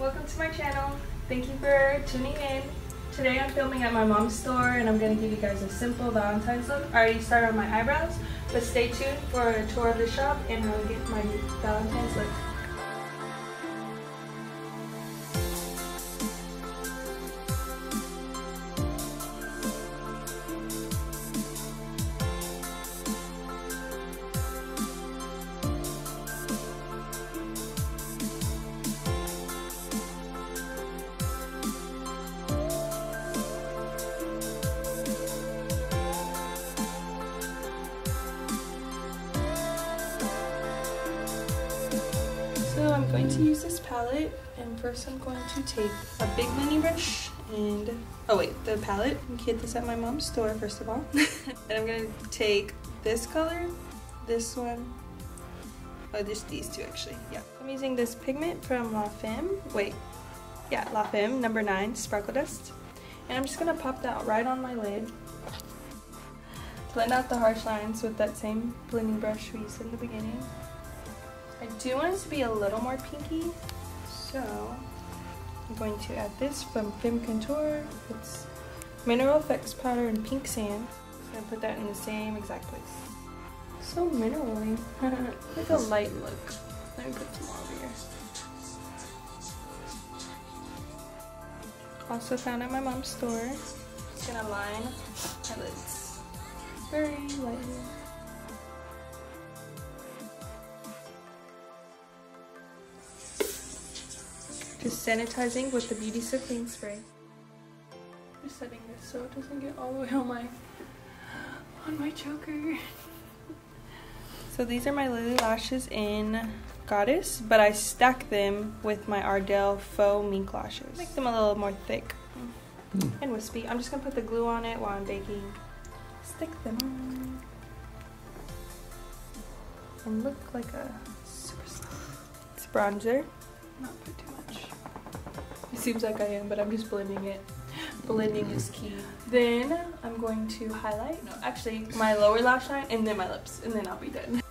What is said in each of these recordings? Welcome to my channel. Thank you for tuning in. Today I'm filming at my mom's store and I'm going to give you guys a simple Valentine's look. I already started on my eyebrows, but stay tuned for a tour of the shop and I'll get my Valentine's look. So I'm going to use this palette, and first I'm going to take a big mini brush and, oh wait, the palette. You can get this at my mom's store, first of all. And I'm going to take this color, this one, oh, just these two actually, yeah. I'm using this pigment from La Femme, La Femme number 9 Sparkle Dust. And I'm just going to pop that right on my lid. Blend out the harsh lines with that same blending brush we used in the beginning. I do want it to be a little more pinky, so I'm going to add this from Femme Contour. It's Mineral Effects Powder and Pink Sand. I'm going to put that in the same exact place. So minerally. Like a light look. Let me put some more over here. Also found at my mom's store. I'm going to line my lids very lightly. Just sanitizing with the Beauty So Clean Spray. Just setting this so it doesn't get all the way on my choker. So these are my Lily lashes in Goddess, but I stack them with my Ardell faux mink lashes. Make them a little more thick and wispy. I'm just gonna put the glue on it while I'm baking. Stick them on. And look like a superstar. It's bronzer. Not put too much. It seems like I am, but I'm just blending it. Blending is key. Then I'm going to highlight, no, actually my lower lash line and then my lips, and then I'll be done.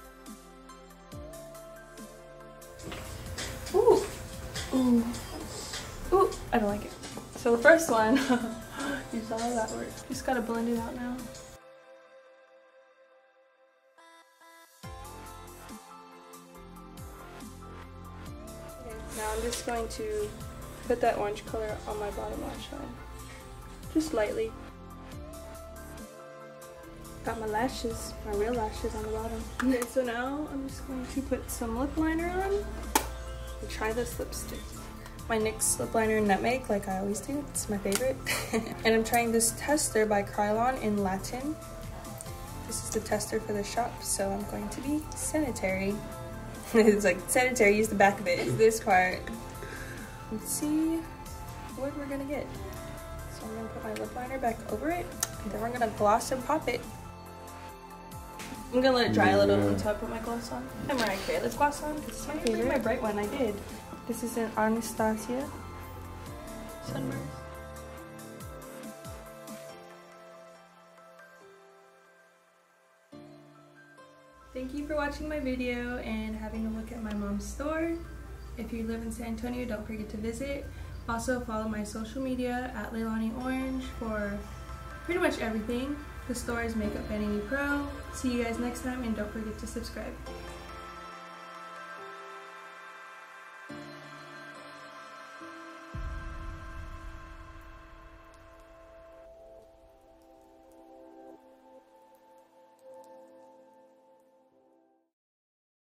Ooh. Ooh. Ooh, I don't like it. So the first one, you saw how that worked. Just gotta blend it out now. Now I'm just going to put that orange color on my bottom lash line, just lightly. Got my lashes, my real lashes on the bottom. Okay, so now I'm just going to put some lip liner on and try this lipstick. My NYX lip liner in nutmeg, like I always do, it's my favorite. And I'm trying this tester by Krylon in Latin. This is the tester for the shop, so I'm going to be sanitary. It's like sanitary, use the back of it, it's this part. Let's see what we're gonna get. So I'm gonna put my lip liner back over it, and then we're gonna gloss and pop it. I'm gonna let it dry a little until I put my gloss on. I'm right here, let's gloss on. This is my favorite. My bright one, I did. This is an Anastasia Sunburst. Thank you for watching my video and having a look at my mom's store. If you live in San Antonio, don't forget to visit. Also follow my social media at Leilani Orange for pretty much everything. The store is Makeup Vanity Pro. See you guys next time and don't forget to subscribe.